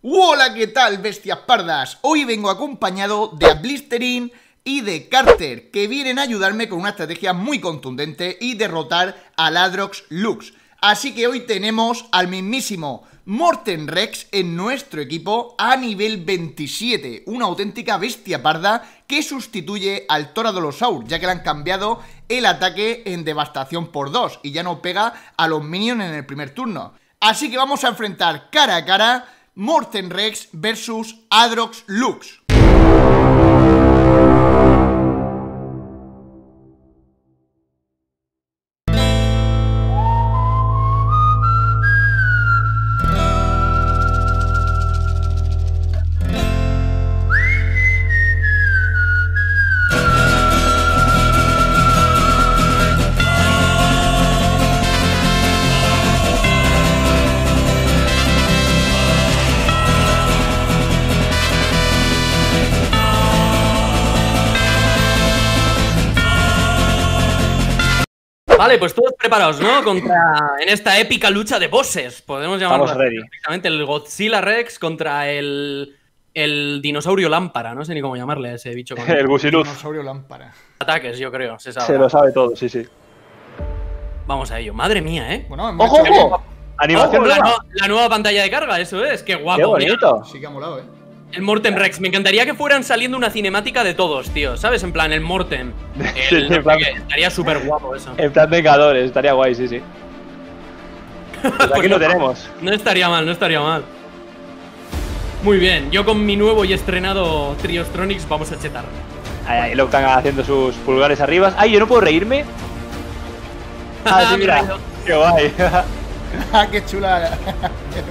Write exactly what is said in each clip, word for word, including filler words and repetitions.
¡Hola! ¿Qué tal, bestias pardas? Hoy vengo acompañado de ABlistering y de Carter, que vienen a ayudarme con una estrategia muy contundente y derrotar a Hadros Lux. Así que hoy tenemos al mismísimo Mortem Rex en nuestro equipo a nivel veintisiete, una auténtica bestia parda que sustituye al Tora Dolosaurus, ya que le han cambiado el ataque en devastación por dos y ya no pega a los minions en el primer turno. Así que vamos a enfrentar cara a cara Mortem Rex versus Hadros Lux. Vale, pues todos preparados, ¿no? Contra, en esta épica lucha de bosses, podemos llamarlo perfectamente, el Godzilla Rex contra el, el dinosaurio lámpara, no sé ni cómo llamarle a ese bicho. Con el Busiluz. Dinosaurio lámpara. Ataques, yo creo, se sabe. Se lo sabe todo, sí, sí. Vamos a ello, madre mía, ¿eh? Bueno, ¡ojo, hecho... ojo! Animación ojo, nueva. La, la nueva pantalla de carga, eso es, qué guapo. Qué bonito. Mira. Sí que ha molado, ¿eh? El Mortem Rex, me encantaría que fueran saliendo una cinemática de todos, tío, ¿sabes? En plan, el Mortem. El, sí, en plan, estaría súper guapo eso. En plan Vengadores, estaría guay, sí, sí. Pues aquí pues lo no, tenemos. No estaría mal, no estaría mal. Muy bien, yo con mi nuevo y estrenado Triostronics vamos a chetar. Ahí, ahí, Loctan haciendo sus pulgares arriba. ¡Ay, yo no puedo reírme! ¡Ah, sí, mira! ¡Qué guay! ¡Ah, qué chula!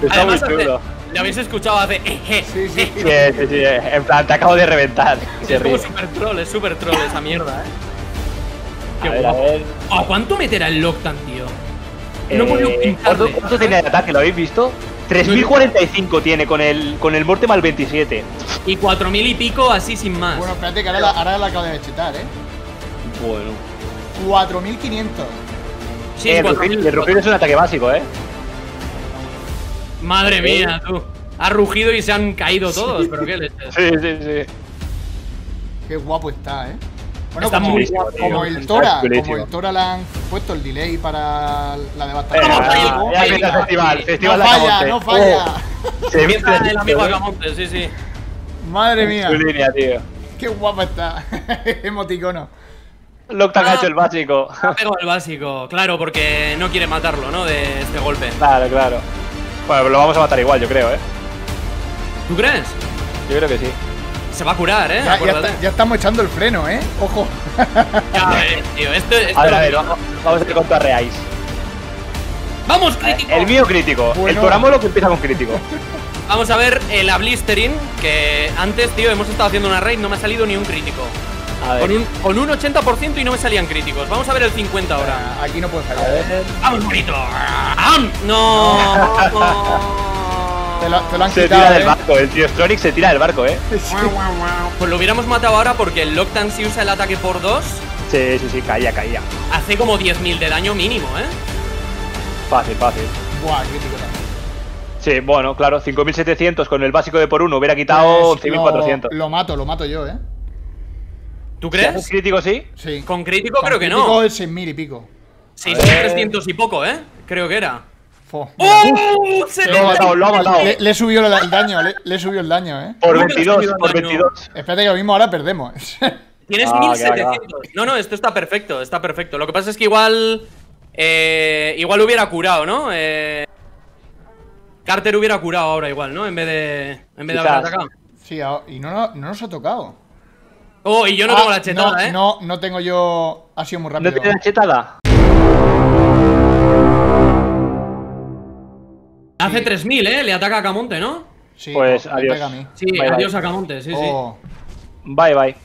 Está además, muy chulo. Hace... ¿Lo habéis escuchado hace? Sí, sí, sí, sí, sí. En plan, te acabo de reventar. Sí, es como super troll, es super troll esa mierda, eh. Qué a ver, guapo. A ver. Oh, ¿cuánto meterá el Loctan, tío? Eh, no puedo pintarle. ¿Cuánto tiene de ataque? ¿Lo habéis visto? tres mil cuarenta y cinco tiene con el, con el Mortem al veintisiete. Y cuatro mil y pico así sin más. Bueno, espérate que ahora la, ahora la acabo de chetar, eh. Bueno. cuatro mil quinientos. Sí, eh, el Rugir es un ataque básico, eh. Madre mía, tú. Ha rugido y se han caído todos, sí. Pero qué leches. Sí, sí, sí. Qué guapo está, eh. Bueno, está como, muy guapo, como el Tora, está como el Tora le han puesto el delay para la devastación. ¡No falla! Festival, festival no falla, no falla. Oh. Se empieza el amigo Akamonte, sí, sí. Madre mía. Su línea, tío. Qué guapo está. Emoticono. Loctan ah, ha hecho el básico. Ha pegado el básico, claro, porque no quiere matarlo, ¿no? De este golpe. Claro, claro. Bueno, lo vamos a matar igual, yo creo, ¿eh? ¿Tú crees? Yo creo que sí. Se va a curar, ¿eh? Ya, ya, está, ya estamos echando el freno, ¿eh? Ojo. Ya, a ver, tío, esto, esto a ver, a ver, vamos, vamos a ver cuánto arreáis. ¡Vamos, crítico! El mío crítico, bueno. El Toramolo que empieza con crítico. Vamos a ver el ABlistering, que antes, tío, hemos estado haciendo una raid, no me ha salido ni un crítico. A ver. Con, un, con un ochenta por ciento y no me salían críticos. Vamos a ver el cincuenta ahora. Aquí no puedo fallar. ¡Vamos, bonito! ¡No! Te lo, te lo han se quitado, tira eh. del barco. El Triostronics se tira del barco, eh. Sí. Pues lo hubiéramos matado ahora porque el Loctan si usa el ataque por dos. Sí, sí, sí, caía, caía. Hace como diez mil de daño mínimo, eh. Fácil, fácil. Buah, crítico. Sí, bueno, claro, cinco mil setecientos con el básico de por uno hubiera quitado pues once mil cuatrocientos. Lo, lo mato, lo mato yo, eh. ¿Tú crees? ¿Con crítico sí? Sí. Con crítico creo que no. Con crítico es seis mil y pico. seis mil trescientos y poco, ¿eh? Creo que era. ¡Oh! Lo ha matado, lo ha matado. Le he subido el daño, le he subido el daño, ¿eh? Por veintidós, por veintidós. Espérate que lo mismo ahora perdemos. Tienes mil setecientos. No, no, esto está perfecto, está perfecto. Lo que pasa es que igual... Eh, igual hubiera curado, ¿no? Eh, Carter hubiera curado ahora igual, ¿no? En vez de, en vez de haber atacado. Sí, y no, no nos ha tocado. Oh, y yo no ah, tengo la chetada, no, eh. No, no tengo yo. Ha sido muy rápido. ¿No tienes la chetada? Hace sí. tres mil, eh. Le ataca a Akamonte, ¿no? Sí, pues no, adiós. Pega a mí. Sí, bye, adiós a Akamonte, sí, oh. sí. Bye, bye.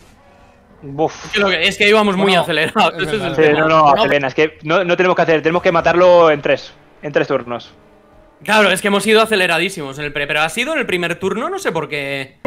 Buf. Es, que lo que, es que íbamos muy bueno, acelerados. Es verdad, sí, no, no, acelera. Es que no, no tenemos que hacer. Tenemos que matarlo en tres. En tres turnos. Claro, es que hemos ido aceleradísimos en el pre. Pero ha sido en el primer turno, no sé por qué.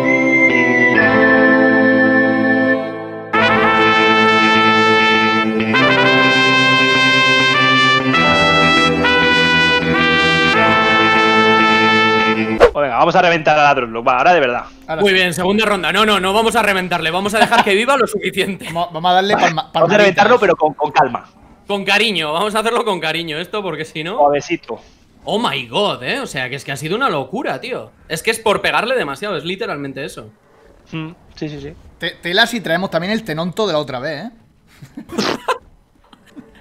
Vamos a reventar a Hadros Lux, va, ahora de verdad. Ahora Muy sí. bien, segunda ronda. No, no, no vamos a reventarle. Vamos a dejar que viva lo suficiente. Vamos, vamos a darle vale, palma, palma. Vamos a reventarlo, pero con, con calma. Con cariño, vamos a hacerlo con cariño esto, porque si no… Suavecito. Oh my god, eh. O sea, que es que ha sido una locura, tío. Es que es por pegarle demasiado, es literalmente eso. Mm, sí, sí, sí. Te, telas y traemos también el tenonto de la otra vez, eh.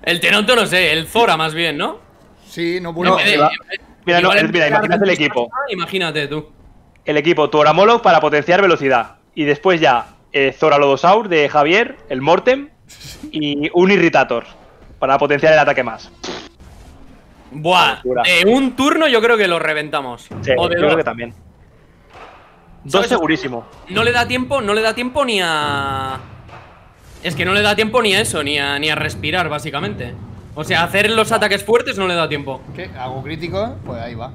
El tenonto no sé, el Zora más bien, ¿no? Sí, no puedo… No, mira, no, el, mira, imagínate el equipo. Imagínate tú. El equipo, Toramolo para potenciar velocidad. Y después ya, eh, Zoralodosaur de Javier, el Mortem. Y un Irritator para potenciar el ataque más. Buah, de un turno yo creo que lo reventamos. Sí, o de yo dos. Creo que también. Dos segurísimo. No le da tiempo, no le da tiempo ni a… Es que no le da tiempo ni a eso, ni a, ni a respirar básicamente. O sea, hacer los ataques fuertes no le da tiempo. ¿Qué? ¿Hago crítico? Pues ahí va.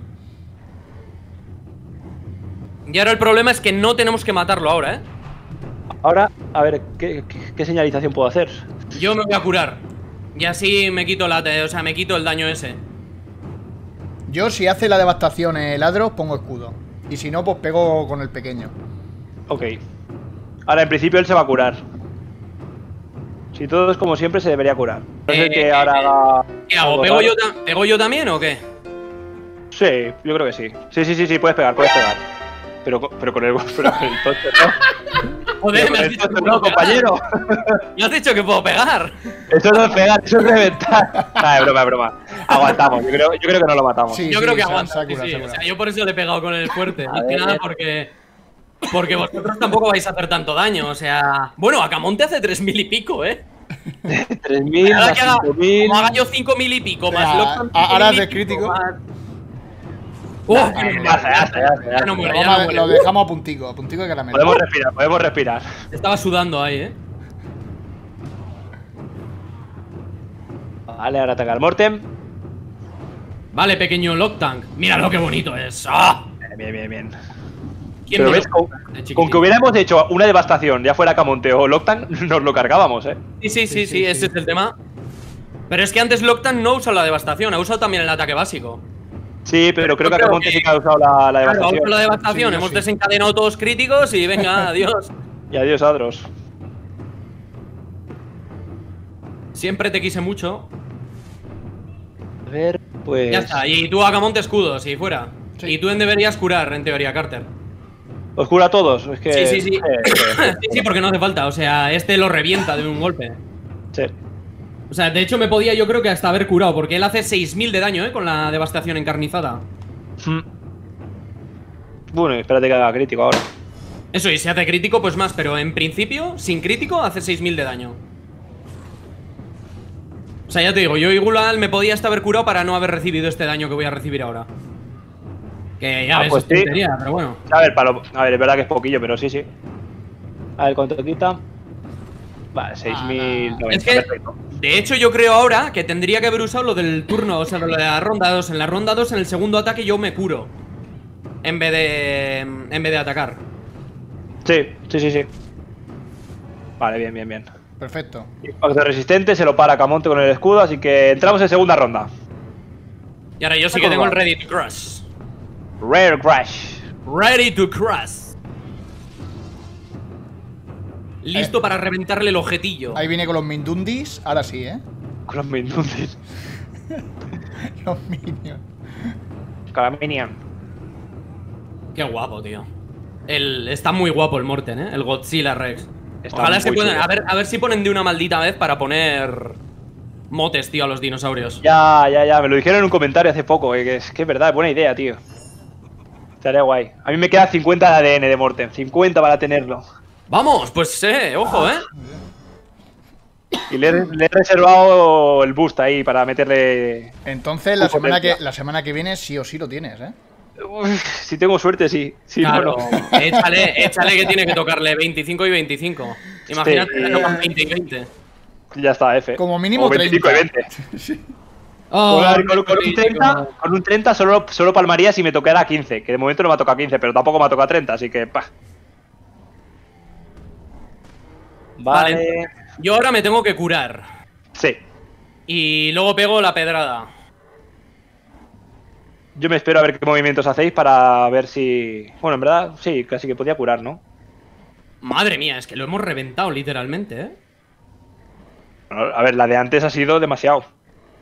Y ahora el problema es que no tenemos que matarlo ahora, ¿eh? Ahora, a ver, ¿qué, qué, qué señalización puedo hacer? Yo me voy a curar. Y así me quito la, o sea, me quito el daño ese. Yo, si hace la devastación el Hadros, pongo escudo. Y si no, pues pego con el pequeño. Ok. Ahora, en principio, él se va a curar. Si todo es como siempre, se debería curar. No sé eh, que eh, ahora ¿Qué hago? ¿Pego yo, ¿Pego yo también o qué? Sí, yo creo que sí. Sí, sí, sí, sí, puedes pegar, puedes pegar. Pero, pero con el, pero con el tocho, ¿no? Joder, me has dicho que no, compañero. Me has dicho que puedo pegar. Eso no es pegar, eso es reventar. Nada, es broma, es broma. Aguantamos, yo creo, yo creo que no lo matamos. Sí, yo sí, creo que aguanta. Sí, sí. O sea, yo por eso le he pegado con el fuerte. Más que nada porque… Porque vosotros tampoco vais a hacer tanto daño, o sea… Bueno, Akamonte hace tres mil y pico, ¿eh? tres mil, ahora que haga, cinco mil… Como haga yo cinco mil y pico, más Loctan… Ahora haces crítico. Lo dejamos a puntico, a puntico de caramelo. Podemos respirar, podemos respirar. Estaba sudando ahí, ¿eh? Vale, ahora ataca el Mortem. Vale, pequeño Loctan. Mira lo que bonito es. ¡Ah! Bien, bien, bien. Pero ves, con, con que hubiéramos hecho una devastación, ya fuera Akamonte o Loctan, nos lo cargábamos, ¿eh? Sí, sí, sí, sí, sí, sí ese sí. es el tema. Pero es que antes Loctan no usó la devastación, ha usado también el ataque básico. Sí, pero creo, creo que Akamonte que... sí que ha usado la, la devastación. Claro, la devastación, sí, hemos sí. desencadenado todos críticos y venga, adiós. Y adiós, Hadros. Siempre te quise mucho. A ver, pues… Ya está, y tú Akamonte escudo, si fuera. Sí. Y tú en deberías curar, en teoría, Carter. ¿Os cura a todos? Es que… Sí, sí, sí. Eh, eh, sí, sí, porque no hace falta. O sea, este lo revienta de un golpe. Sí. O sea, de hecho me podía yo creo que hasta haber curado, porque él hace seis mil de daño, ¿eh? Con la devastación encarnizada. Mm. Bueno, espérate que haga crítico ahora. Eso, y si hace crítico, pues más. Pero en principio, sin crítico, hace seis mil de daño. O sea, ya te digo, yo Igulal me podía hasta haber curado para no haber recibido este daño que voy a recibir ahora. Que ya ah, ves, pues sí. tontería, pero bueno. A ver, palo, a ver, es verdad que es poquillo, pero sí, sí. A ver, ¿cuánto quita? Vale, seis mil noventa, ah, es que, perfecto. De hecho, yo creo ahora que tendría que haber usado lo del turno, o sea, lo de la ronda dos. En la ronda dos, en el segundo ataque, yo me curo. En vez de… en vez de atacar. Sí, sí, sí, sí. Vale, bien, bien, bien. Perfecto. Impacto resistente, se lo para Akamonte con el escudo, así que entramos en segunda ronda. Y ahora yo sí que tengo el Ready to Crush. Rare Crash. Ready to crush. Listo eh. para reventarle el ojetillo. Ahí viene con los Mindundis. Ahora sí, ¿eh? Con los Mindundis. Los Minions. Con los Minions. Qué guapo, tío. El, está muy guapo el Morten, ¿eh? El Godzilla Rex. Está Ojalá se puedan. A ver, a ver si ponen de una maldita vez para poner motes, tío, a los dinosaurios. Ya, ya, ya. Me lo dijeron en un comentario hace poco. Eh, que, es, que es verdad, buena idea, tío. Estaría guay. A mí me queda cincuenta de A D N de Morten. cincuenta para tenerlo. Vamos, pues eh, ojo, eh. Y le, le he reservado el boost ahí para meterle… Entonces la semana, que, la semana que viene sí o sí lo tienes, eh. Uf, si tengo suerte, sí. sí claro, no, no. Échale, échale que tiene que tocarle veinticinco y veinticinco. Imagínate que sí. tocan veinte y veinte. Ya está, F. Como mínimo o veinticinco y veinte. Sí. Oh, con, con, un treinta, con un treinta solo, solo palmaría si me tocara quince. Que de momento no me ha tocado quince, pero tampoco me ha tocado treinta. Así que… Pa. Vale. vale. Yo ahora me tengo que curar. Sí. Y luego pego la pedrada. Yo me espero a ver qué movimientos hacéis para ver si... Bueno, en verdad, sí, casi que podía curar, ¿no? Madre mía, es que lo hemos reventado literalmente, ¿eh? Bueno, a ver, la de antes ha sido demasiado.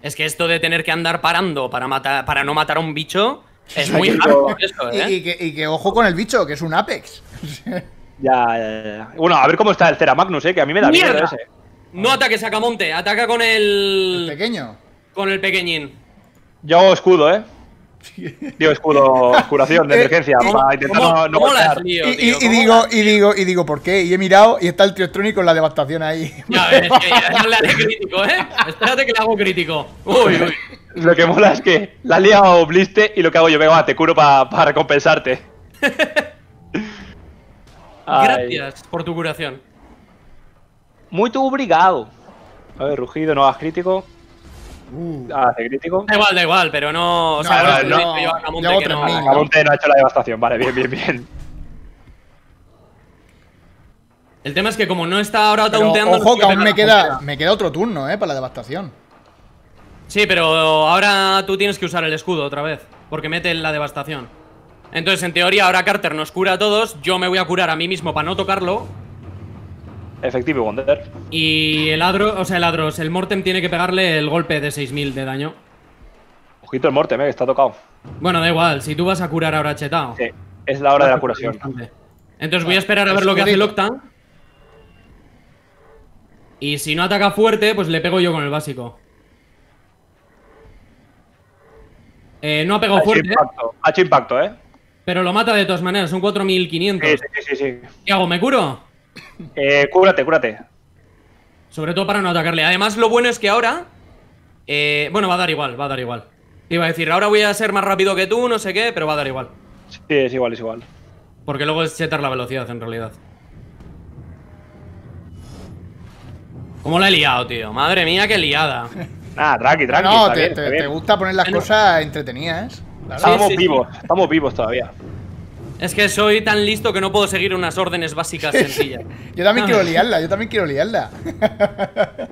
Es que esto de tener que andar parando para, matar, para no matar a un bicho es muy raro. ¿eh? Y, y, que, y que ojo con el bicho, que es un Apex. ya, ya, ya. Bueno, a ver cómo está el Ceramagnus, ¿eh? Que a mí me da miedo ese. No ataques a Akamonte, ataca con el... ¿El pequeño? Con el pequeñín. Yo hago escudo, ¿eh? Digo, escudo, curación de emergencia para intentar no, no molas, tío, tío, y, y, digo, y digo, y digo, ¿por qué? Y he mirado y está el Triostronics con la devastación ahí. Ya ves, que ya no le haré crítico, ¿eh? Espérate que le hago crítico. Uy, uy. Lo que mola es que la has liado Bliste y lo que hago yo, venga, va, te curo para pa recompensarte. Gracias por tu curación. Muy tu obligado. A ver, rugido, no hagas crítico. Uh. Ah, hace crítico. Da igual, da igual, pero no. O no, sea, no, no, no, no. Akamonte que no. Akamonte no ha hecho la devastación, vale, bien, bien, bien. El tema es que como no está ahora taunteando. Ojo, que aún me queda, me queda otro turno, eh, para la devastación. Sí, pero ahora tú tienes que usar el escudo otra vez, porque mete la devastación. Entonces, en teoría, ahora Carter nos cura a todos. Yo me voy a curar a mí mismo para no tocarlo. Efectivo, Wonder. Y el Hadros, o sea, el Hadros, el Mortem tiene que pegarle el golpe de seis mil de daño. Ojito el Mortem, eh, que está tocado. Bueno, da igual, si tú vas a curar ahora chetao. Sí, es la hora de la curación. Entonces voy a esperar a ver lo que hace Loctan. Y si no ataca fuerte, pues le pego yo con el básico. Eh, no ha pegado fuerte. Ha hecho impacto, eh. Pero lo mata de todas maneras, son cuatro mil quinientos. Sí, sí, sí, sí. ¿Qué hago? ¿Me curo? Eh, cúbrate, cúbrate. Sobre todo para no atacarle. Además, lo bueno es que ahora eh, bueno, va a dar igual, va a dar igual. Iba a decir, ahora voy a ser más rápido que tú, no sé qué, pero va a dar igual. Sí, es igual, es igual. Porque luego es chetar la velocidad, en realidad. ¿Cómo la he liado, tío? Madre mía, qué liada. Nah, tranqui, tranqui. No, te, bien, te, te gusta poner las cosas entretenidas, claro. sí, Estamos sí, vivos, sí. estamos vivos todavía. Es que soy tan listo que no puedo seguir unas órdenes básicas sencillas. Yo también quiero liarla, yo también quiero liarla.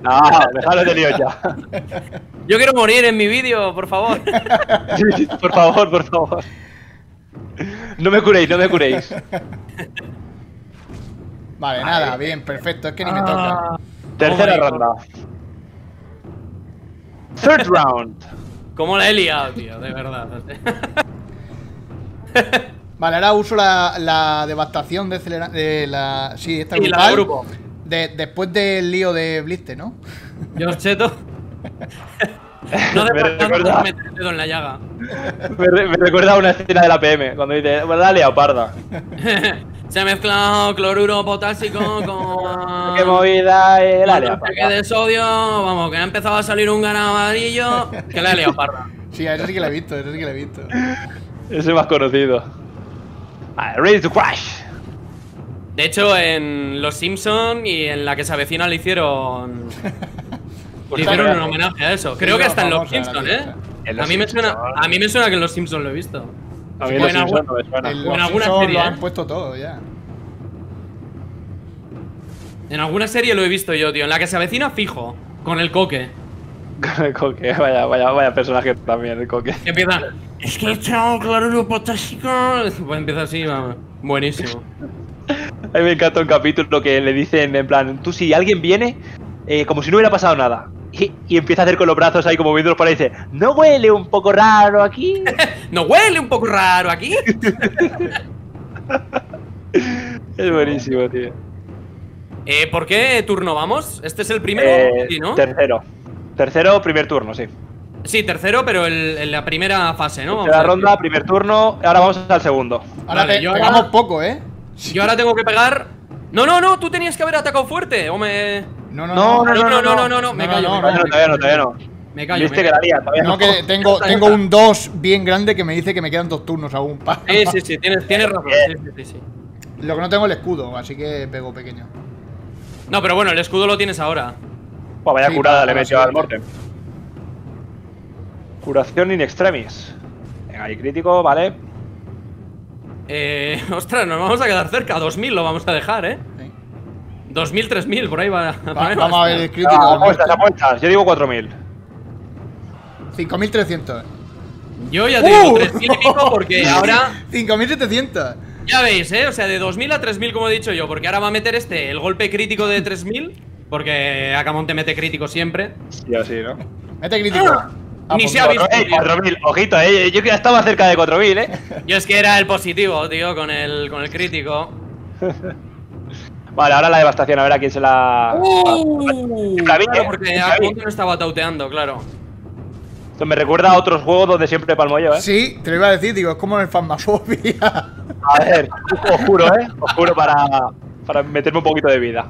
No, dejadlo de lío ya. Yo quiero morir en mi vídeo, por favor. Sí, por favor, por favor. No me curéis, no me curéis. Vale, nada, bien, perfecto. Es que ni me toca. Tercera ronda. Third round. Cómo la he liado, tío, de verdad. Vale, ahora uso la, la devastación de, acelera, de la... Sí, esta y la grupo. De, después del lío de Bliste, ¿no? Yo os cheto. No me recuerda... meter el dedo en la llaga. Me, re, me recuerda a una escena de la P M, cuando dice, la leoparda. Se ha mezclado cloruro potásico con... ¡Qué movida! Eh, la leoparda. Que de sodio, vamos, que ha empezado a salir un ganado amarillo, que la leoparda. Sí, a eso sí que la he visto, a eso sí que la he visto. Ese más conocido. Ready to crash. De hecho, en Los Simpson y en La que se avecina le hicieron le hicieron un homenaje a eso. Creo que hasta en Los Simpson, ¿eh? A mí me suena, a mí me suena que en Los Simpson lo he visto. A mí en Los Simpson no me suena. En alguna serie lo han puesto todo ya. En alguna serie lo he visto yo, tío. En La que se avecina fijo, con el coque. Con el coque, vaya, vaya, vaya personaje también el coque. Empieza. Es que he echado cloruro potásico. Pues empieza así, vamos. Buenísimo. A mí me encanta un capítulo que le dicen en plan, tú si alguien viene, eh, como si no hubiera pasado nada. Y, y empieza a hacer con los brazos ahí como moviéndolos para ahí y dice, ¿no huele un poco raro aquí? ¿No huele un poco raro aquí? Es buenísimo, tío. Eh, ¿Por qué turno vamos? Este es el primero, eh, ¿no? Tercero. Tercero, primer turno, sí. Sí, tercero, pero el, en la primera fase, ¿no? Vamos la ronda, ver. primer turno, ahora vamos al segundo. Ahora vale, te, pegamos ahora, poco, ¿eh? Yo ahora tengo que pegar... No, no, no, tú tenías que haber atacado fuerte, o me... No, no, no, no, no, no, no, no, no, no, no me callo. No, no, me callo, no, todavía no, todavía no. Me callo. Viste me callo. que la todavía no. No, que tengo, tengo un dos bien grande que me dice que me quedan dos turnos aún. Sí, sí, sí, tienes, tienes razón. Sí, sí, sí. Lo que no tengo es el escudo, así que pego pequeño. No, pero bueno, el escudo lo tienes ahora. Pues vaya sí, curada no, le he metido al Mortem. Curación in extremis. Venga, ahí crítico, vale. Eh. Ostras, nos vamos a quedar cerca. dos mil lo vamos a dejar, eh. Sí. dos mil, tres mil, por ahí va. va, va vamos a ver el crítico. No, apuestas, apuestas. Yo digo cuatro mil. cinco mil trescientos. Yo ya te uh, digo, tres mil y pico porque ahora... cinco mil setecientos. Ya veis, ¿eh? O sea, de dos mil a tres mil, como he dicho yo, porque ahora va a meter este, el golpe crítico de tres mil, porque Akamonte mete crítico siempre. Y así, ¿no? Mete crítico. Ah, ah, ni se ha visto. cuatro mil, ojito, ¿eh? Yo que ya estaba cerca de cuatro mil, ¿eh? Yo es que era el positivo, tío, con el, con el crítico. Vale, ahora la devastación, a ver a quién se la... Uh, la vi, claro, eh, porque Akamonte no estaba tauteando, claro. Esto me recuerda a otros juegos donde siempre palmo yo, ¿eh? Sí, te lo iba a decir, digo, es como en el Phasmophobia. A ver, os juro, ¿eh? Os juro para, para meterme un poquito de vida.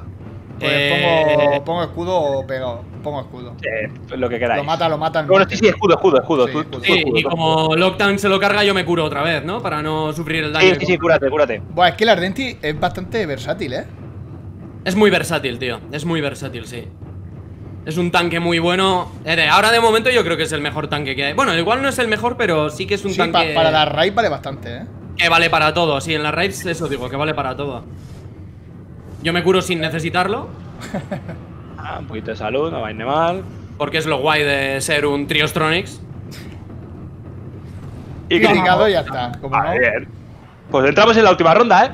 Pues eh... pongo, pongo escudo o pegado. Pongo escudo. Eh, lo que queráis. Lo mata, lo matan. Bueno, sí, sí, escudo, escudo, escudo. Sí, tú, escudo. Tú, tú, sí escudo, y como Loctan se lo carga, yo me curo otra vez, ¿no? Para no sufrir el daño. Sí, sí, sí, cúrate, cúrate. Buah, es que el Ardenti es bastante versátil, ¿eh? Es muy versátil, tío. Es muy versátil, sí. Es un tanque muy bueno. Ahora de momento yo creo que es el mejor tanque que hay. Bueno, igual no es el mejor, pero sí que es un sí, tanque... Pa para la raid vale bastante, ¿eh? Que vale para todo, sí, en la raid eso digo, que vale para todo. Yo me curo sin necesitarlo. Ah, un poquito de salud, no va a ir mal. Porque es lo guay de ser un Triostronics. Y criticado no, ya está. Como a no. Ver. Pues entramos en la última ronda, ¿eh?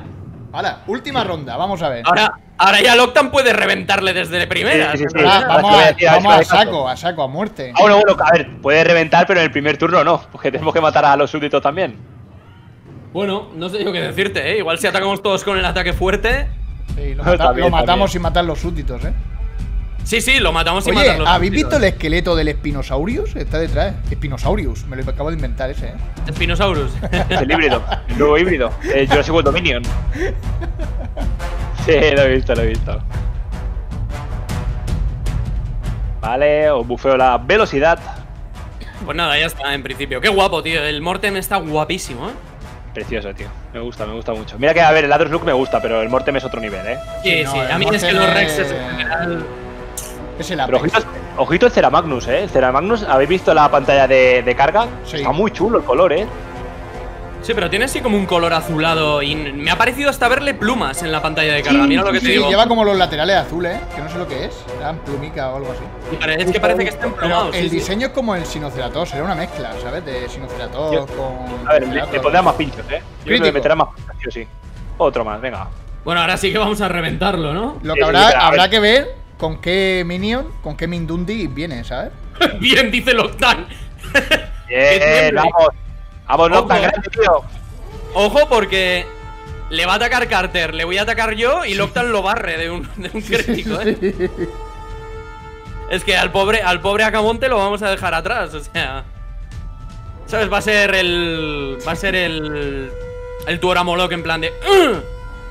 Ahora, última ronda, vamos a ver. Ahora... Ahora ya Loctan puede reventarle desde primera. Sí, sí, sí. Ah, vamos a, a, vamos a saco, a saco, a muerte. Ah, bueno, bueno, a ver, puede reventar, pero en el primer turno no, porque tenemos que matar a los súbditos también. Bueno, no sé yo qué decirte, ¿eh? Igual si atacamos todos con el ataque fuerte… Sí, lo, mata bien, lo matamos sin matar los súbditos, ¿eh? Sí, sí, lo matamos sin Oye, matar los súbditos. ¿Habéis visto el esqueleto del Spinosaurus? Está detrás. Spinosaurus, me lo acabo de inventar ese, ¿eh? Spinosaurus. Es el híbrido, el nuevo híbrido. El Jurassic World Dominion. Sí, lo he visto, lo he visto. Vale, os bufeo la velocidad. Pues nada, ya está, en principio. Qué guapo, tío. El Mortem está guapísimo, ¿eh? Precioso, tío. Me gusta, me gusta mucho. Mira que, a ver, el Hadros Lux me gusta, pero el Mortem es otro nivel, ¿eh? Sí, no, sí. A mí Mortem es que los Rex es en general... Es el Apex. Ojito, ojito el Ceramagnus, ¿eh? El Ceramagnus, ¿habéis visto la pantalla de, de carga? Sí. Está muy chulo el color, ¿eh? Sí, pero tiene así como un color azulado y me ha parecido hasta verle plumas en la pantalla de carga, sí, mira lo que sí, te digo. Sí, lleva como los laterales azules, ¿eh? Que no sé lo que es, dan plumica o algo así. Es que parece que está emplumado. El sí, diseño sí. es como el Sinoceratops, era una mezcla, ¿sabes? De Sinoceratops con... A ver, le, le pondrá más pinchos, ¿eh? Yo le meterá más pinchos, sí o sí. Otro más, venga. Bueno, ahora sí que vamos a reventarlo, ¿no? Lo que sí, habrá, habrá ver. que ver con qué Minion, con qué Mindundi viene, ¿sabes? Bien, dice Loctan. Bien, vamos. Vamos, Loctan, grande, tío. Ojo, porque le va a atacar Carter, le voy a atacar yo y Loctan lo barre de un, de un crítico, ¿eh? Sí. Es que al pobre, al pobre Akamonte lo vamos a dejar atrás, o sea. ¿Sabes? Va a ser el. Va a ser el. El Tora Moloch en plan de. ¡Ugh!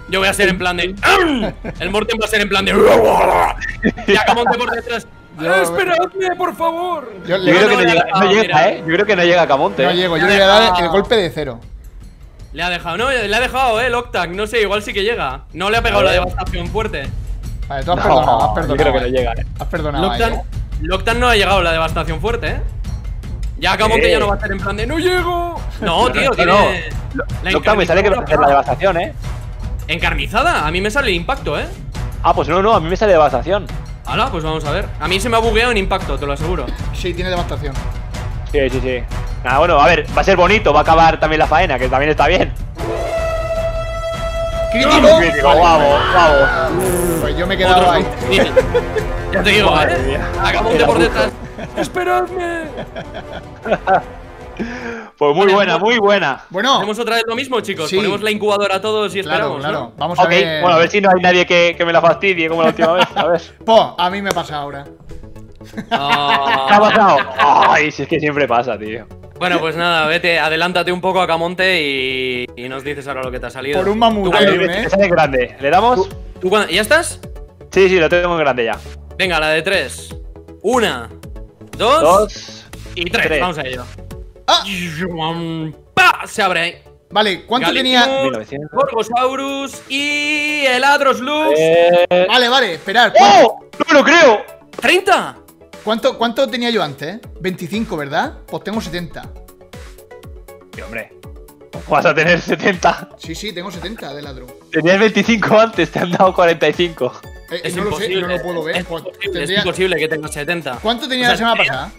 Yo voy a ser en plan de. ¡Ugh! El Mortem va a ser en plan de. Y Akamonte por detrás. Yo, ah, ¡esperadme, por favor! Yo, yo, creo no que no llega, dejado, no llega, ¿eh? Yo creo que no llega a Akamonte. No eh. llego, yo le voy a dar el golpe de cero. Le ha dejado, no, le ha dejado, eh, Loctan. No sé, igual sí que llega. No le ha pegado no, la devastación fuerte. Vale, tú has no, perdonado, has perdonado. Yo creo que no llega, eh. Has perdonado. Loctan, Loctan no ha llegado la devastación fuerte, eh. Ya Akamonte eh. ya no va a estar en plan de ¡no llego! No, tío, no, tiene. No. Loctan me sale que va a hacer la devastación, eh. Encarnizada, a mí me sale el impacto, eh. Ah, pues no, no, a mí me sale devastación. Hala, pues vamos a ver. A mí se me ha bugueado en impacto, te lo aseguro. Sí, tiene devastación. Sí, sí, sí. Nada, bueno, a ver, va a ser bonito, va a acabar también la faena, que también está bien. Crítico, crítico, guau, guau. Pues yo me he quedado ahí. Ya te digo, ¿eh? Akamonte por detrás. ¡Esperadme! Pues muy buena, muy buena. Bueno, hacemos otra vez lo mismo, chicos. Sí. Ponemos la incubadora a todos y claro, esperamos. Claro, ¿no? Vamos a okay. ver. Bueno, a ver si no hay nadie que, que me la fastidie como la última vez. A ver. Po, a mí me pasa ahora. Oh. ¿Qué ha pasado? Ay, si es que siempre pasa, tío. Bueno, pues nada, vete, adelántate un poco a Akamonte y, y nos dices ahora lo que te ha salido. Por un mamut, ¿eh? Esa es grande. ¿Le damos? ¿Tú, tú, ¿Ya estás? Sí, sí, lo tengo en grande ya. Venga, la de tres. Una, dos, dos y tres. tres. Vamos a ello. ¡Ah! ¡Pah! Se abre ahí. Vale, ¿cuánto Galileo, tenía? mil novecientos. Gorgosaurus y el Hadros Lux. Eh... Vale, vale, esperad. ¡Oh! ¡No me lo creo! ¡treinta! ¿Cuánto, cuánto tenía yo antes? veinticinco, ¿verdad? Pues tengo setenta. Sí, hombre. Vas a tener setenta. Sí, sí, tengo setenta de ladrón. Tenías veinticinco antes, te han dado cuarenta y cinco. Eh, es no imposible, lo sé, no lo puedo ver. Es, pues, imposible, tendría... es imposible que tengas setenta. ¿Cuánto tenía o sea, la semana pasada?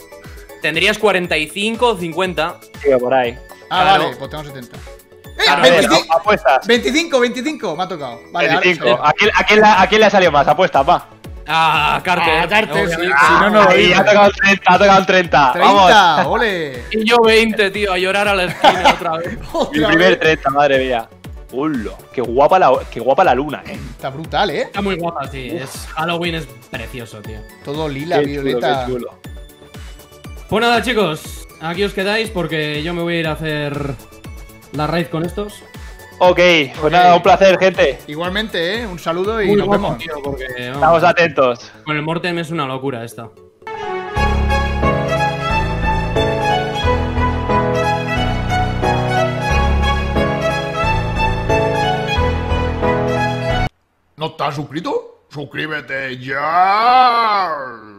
tendrías cuarenta y cinco o cincuenta. Sí, por ahí. Ah, claro. Vale, pues tengo setenta. ¡Eh! Claro, veinticinco, no, apuestas. veinticinco, veinticinco, me ha tocado. Vale, veinticinco. Ahora, ¿A, quién, a, quién la, ¿A quién le ha salido más? Apuestas, va. Ah, Carter. Ah, Carter, no, sí, ah, si no, no. Ahí, ha tocado el treinta, ha tocado el treinta. treinta, ole. Y yo veinte, tío, a llorar a la esquina otra vez. Mi primer treinta, madre mía. Hola, qué guapa la, qué guapa la luna, eh. Está brutal, eh. Está muy guapa, sí. Es, Halloween es precioso, tío. Todo lila, qué violeta. Chulo, chulo. Pues nada, chicos. Aquí os quedáis porque yo me voy a ir a hacer la raid con estos. Ok, pues okay. Nada, un placer, gente. Igualmente, eh. Un saludo y muy nos guapo, vemos. Tío, porque, vamos, estamos atentos. Con el Mortem es una locura esta. ¿No estás suscrito? ¡Suscríbete ya!